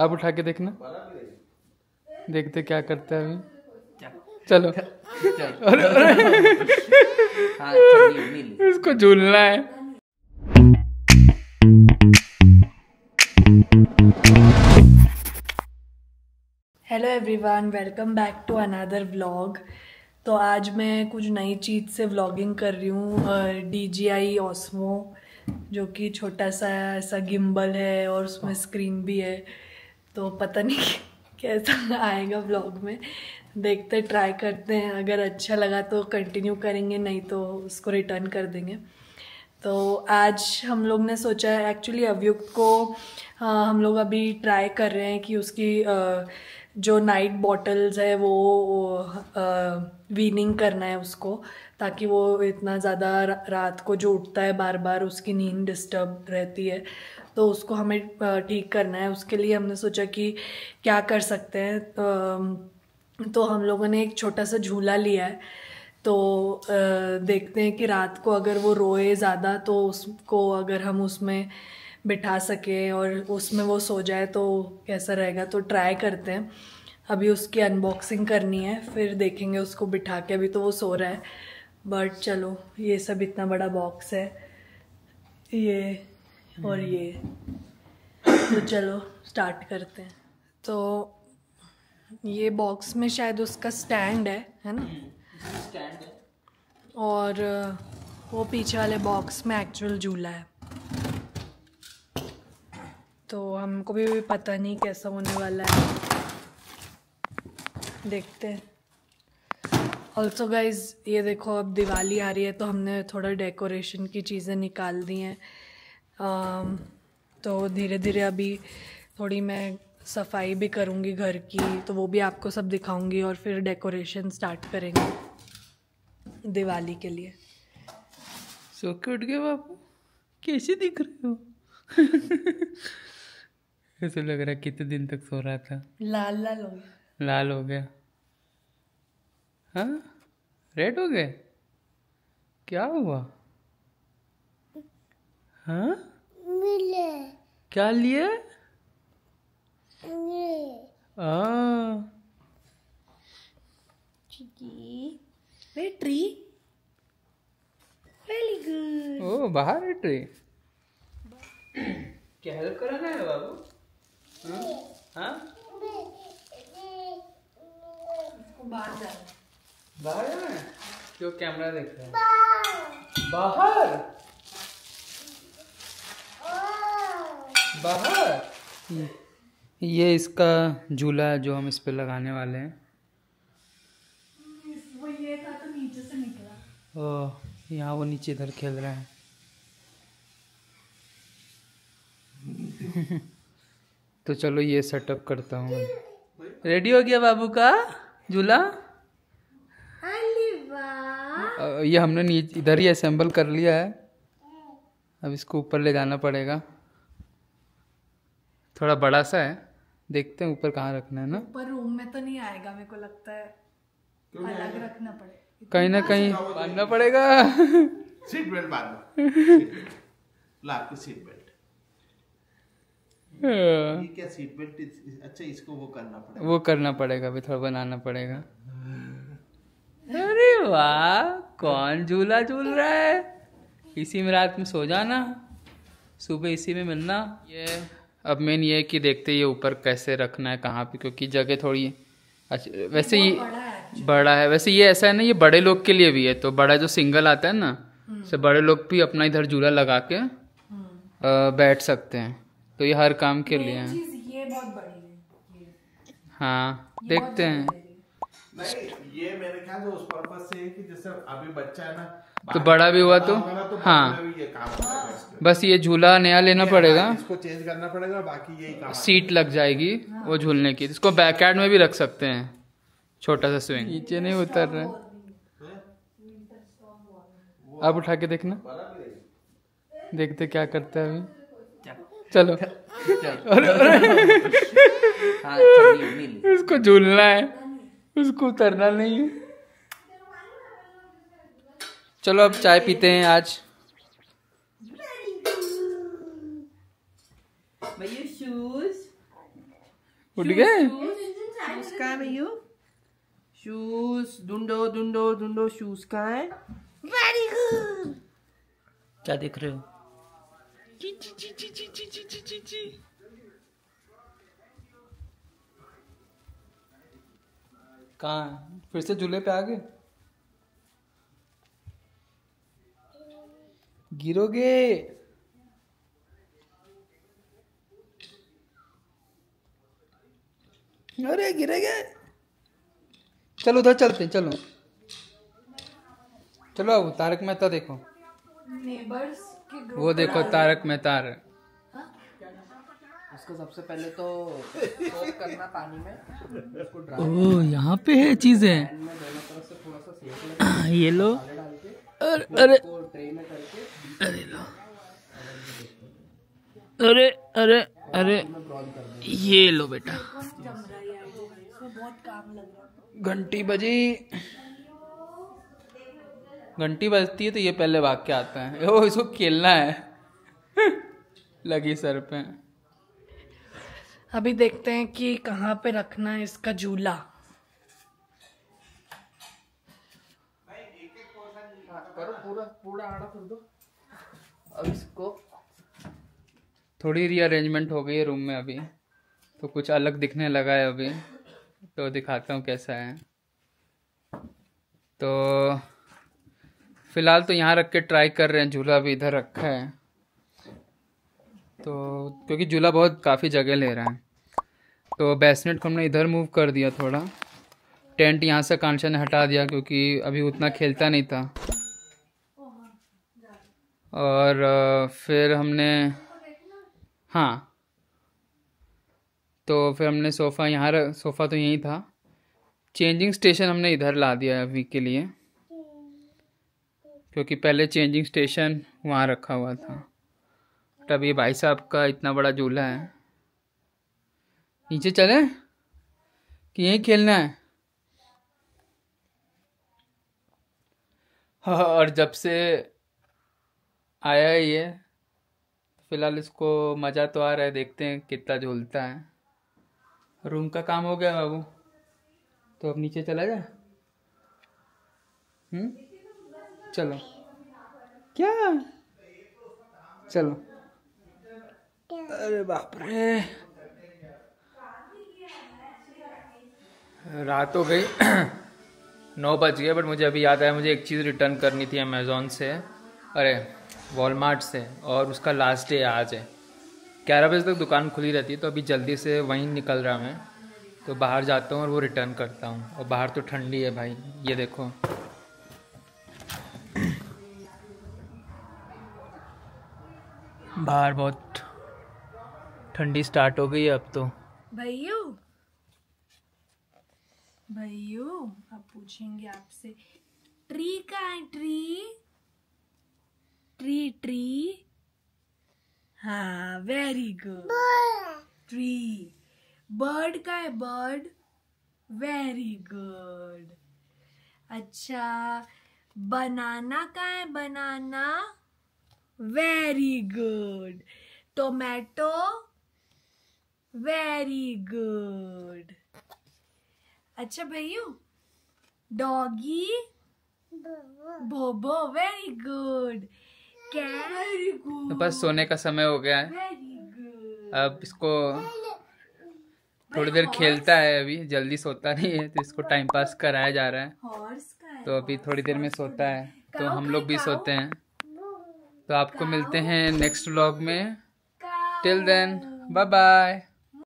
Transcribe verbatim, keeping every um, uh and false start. आप उठा के देखना, देखते क्या करता है अभी। चलो अरे अरे इसको झूलना है। Hello everyone, welcome back to another vlog. तो आज मैं कुछ नई चीज़ से व्लॉगिंग कर रही हूँ। डी जी आई ऑस्मो जो कि छोटा सा ऐसा गिम्बल है और उसमें स्क्रीन भी है, तो पता नहीं कैसा आएगा व्लॉग में, देखते ट्राई करते हैं। अगर अच्छा लगा तो कंटिन्यू करेंगे, नहीं तो उसको रिटर्न कर देंगे। तो आज हम लोग ने सोचा है, एक्चुअली अभियुक्त को हाँ, हम लोग अभी ट्राई कर रहे हैं कि उसकी आ, जो नाइट बॉटल्स है वो वीनिंग करना है उसको, ताकि वो इतना ज़्यादा रात को जो उठता है बार बार उसकी नींद डिस्टर्ब रहती है, तो उसको हमें ठीक करना है। उसके लिए हमने सोचा कि क्या कर सकते हैं, तो, तो हम लोगों ने एक छोटा सा झूला लिया है। तो देखते हैं कि रात को अगर वो रोए ज़्यादा तो उसको अगर हम उसमें बिठा सके और उसमें वो सो जाए तो कैसा रहेगा, तो ट्राई करते हैं। अभी उसकी अनबॉक्सिंग करनी है, फिर देखेंगे उसको बिठा के। अभी तो वो सो रहा है, बट चलो ये सब इतना बड़ा बॉक्स है, ये और ये, तो चलो स्टार्ट करते हैं। तो ये बॉक्स में शायद उसका स्टैंड है, है ना, स्टैंड है, और वो पीछे वाले बॉक्स में एक्चुअल झूला है। तो हमको भी पता नहीं कैसा होने वाला है, देखते हैं। ऑल्सो गाइज ये देखो, अब दिवाली आ रही है तो हमने थोड़ा डेकोरेशन की चीज़ें निकाल दी हैं, तो धीरे धीरे अभी थोड़ी मैं सफाई भी करूँगी घर की, तो वो भी आपको सब दिखाऊंगी और फिर डेकोरेशन स्टार्ट करेंगे दिवाली के लिए। सो के उठ गए बापू, कैसे दिख रहे हो? ऐसे लग रहा है कितने दिन तक सो रहा था, लाल लाल हो गया, लाल हो गया, हाँ रेड हो गया, क्या हुआ? हाँ मिले, क्या लिए? वे ट्री, वेरी गुड। ओ बाहर है ट्री, क्या हेल्प कराना है बाबू? हाँ बाहर जाना, बाहर जाना है, क्यों कैमरा देख रहा है? बाहर बाहर। ये इसका झूला जो हम इस पे लगाने वाले हैं, वो ये था तो नीचे से निकला। ओह यहाँ वो नीचे इधर खेल रहा है। तो चलो ये सेटअप करता हूँ। रेडी हो गया बाबू का झूला? ये हमने नीचे इधर ही असेंबल कर लिया है, अब इसको ऊपर ले जाना पड़ेगा। थोड़ा बड़ा सा है, देखते हैं ऊपर कहाँ रखना है ना। ऊपर रूम में तो नहीं आएगा मेरे को लगता है, अलग रखना पड़ेगा, कहीं ना कहीं बांधना पड़ेगा। सीट बेल्ट बांधो, सीट बेल्ट। क्या सीट बेल्ट? अच्छा इसको वो करना पड़ेगा, वो करना पड़ेगा, अभी थोड़ा बनाना पड़ेगा। अरे वाह, कौन झूला झूल रहा है? इसी में रात में सो जाना, सुबह इसी में मिलना। ये अब मेन ये है कि देखते ये ऊपर कैसे रखना है, कहाँ पे, क्योंकि जगह थोड़ी है। अच्छा वैसे ये बड़ा है, बड़ा है। वैसे ये ऐसा है ना, ये बड़े लोग के लिए भी है, तो बड़ा जो सिंगल आता है ना, से बड़े लोग भी अपना इधर झूला लगा के बैठ सकते हैं, तो ये हर काम के लिए है। ये बहुत बड़ी है। ये। हाँ ये देखते हैं। नहीं, ये मेरे ख्याल से उस पर्पस से है कि जैसे अभी बच्चा है ना, तो बड़ा भी हुआ तो, तो हाँ ये काम हाँ। बस ये झूला नया लेना पड़ेगा, इसको चेंज करना पड़ेगा, बाकी यही काम। सीट लग जाएगी हाँ। वो झूलने की, इसको बैकयार्ड में भी रख सकते हैं, छोटा सा स्विंग। नीचे नहीं उतर रहे, आप उठा के देखना, देखते क्या करता है अभी। चलो अरे अरे इसको झूलना है, उसको उतरना नहीं है। चलो अब चाय पीते हैं। आज उठ गए। कहाँ भैया शूज ढूंढो ढूंढो ढूंढो शूज कहाँ है। Very good. क्या देख रहे हो? ची ची ची ची ची ची ची ची ची कहाँ फिर से झूले पे आ गए? गिरोगे। अरे गिरे गए। चलो उधर चलते हैं। चलो चलो अब तारक मेहता देखो। नेबर्स के वो देखो तारक मेहता। उसको सबसे पहले तो सोक करना पानी में। उसको ओह यहाँ पे है चीजें। ये लो अरे अरे अरे अरे अरे ये लो बेटा। घंटी बजी घंटी बजती है तो ये पहले भाग के आता है। ओ इसको खेलना है। लगी सर पे। अभी देखते हैं कि कहाँ पे रखना है इसका झूला। करो पूरा पूरा आड़ा कर दो। अब इसको थोड़ी रीअरेंजमेंट हो गई है रूम में। अभी तो कुछ अलग दिखने लगा है। अभी तो दिखाता हूँ कैसा है। तो फिलहाल तो यहाँ रख के ट्राई कर रहे हैं। झूला भी इधर रखा है तो क्योंकि झूला बहुत काफ़ी जगह ले रहा है। तो बेसनेट को हमने इधर मूव कर दिया थोड़ा। टेंट यहाँ से कांचा ने हटा दिया क्योंकि अभी उतना खेलता नहीं था। और फिर हमने हाँ तो फिर हमने सोफ़ा यहाँ सोफ़ा तो यहीं था। चेंजिंग स्टेशन हमने इधर ला दिया है अभी के लिए क्योंकि पहले चेंजिंग स्टेशन वहाँ रखा हुआ था। तब ये भाई साहब का इतना बड़ा झूला है। नीचे चले कि यहीं खेलना है। और जब से आया है ये फ़िलहाल इसको मज़ा तो आ रहा है। देखते हैं कितना झूलता है। रूम का काम हो गया बाबू। तो अब नीचे चला जाए। हम्म चलो क्या चलो। अरे बाप रे रात हो गई। नौ बज गए। बट मुझे अभी याद आया मुझे एक चीज़ रिटर्न करनी थी अमेज़ॉन से अरे वॉलमार्ट से। और उसका लास्ट डे आज है। ग्यारह बजे तक दुकान खुली रहती है। तो अभी जल्दी से वहीं निकल रहा मैं। तो बाहर जाता हूँ और वो रिटर्न करता हूँ। और बाहर तो ठंडी है भाई। ये देखो बाहर बहुत ठंडी स्टार्ट हो गई है अब तो। भैया भैया अब पूछेंगे आपसे ट्री कहाँ है? ट्री ट्री ट्री हाँ वेरी गुड। ट्री बर्ड का है बर्ड वेरी गुड। अच्छा बनाना का है banana very good. Tomato very good. अच्छा भैया डॉगी बोबो वेरी गुड। कैट बस सोने का समय हो गया है। अब इसको थोड़ी देर खेलता है। अभी जल्दी सोता नहीं है तो इसको टाइम पास कराया जा रहा है। तो अभी थोड़ी देर में सोता है तो हम लोग भी सोते हैं। तो आपको मिलते हैं नेक्स्ट व्लॉग में। Till then bye bye.